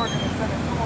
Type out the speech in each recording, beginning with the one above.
Oregon and send it to them.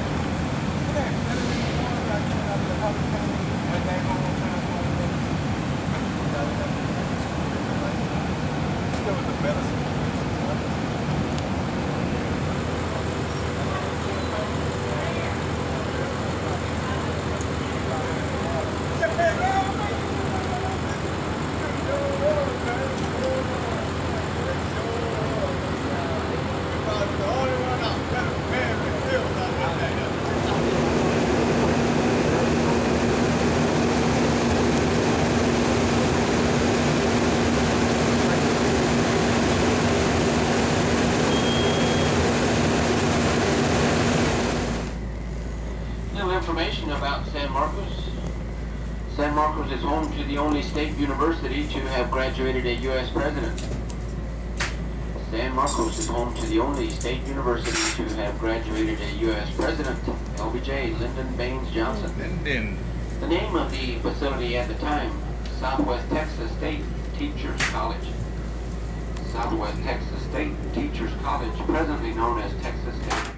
Information about San Marcos. San Marcos is home to the only state university to have graduated a U.S. president. San Marcos is home to the only state university to have graduated a U.S. president, LBJ, Lyndon Baines Johnson. Lyndon. The name of the facility at the time, Southwest Texas State Teachers College. Southwest Texas State Teachers College, presently known as Texas State.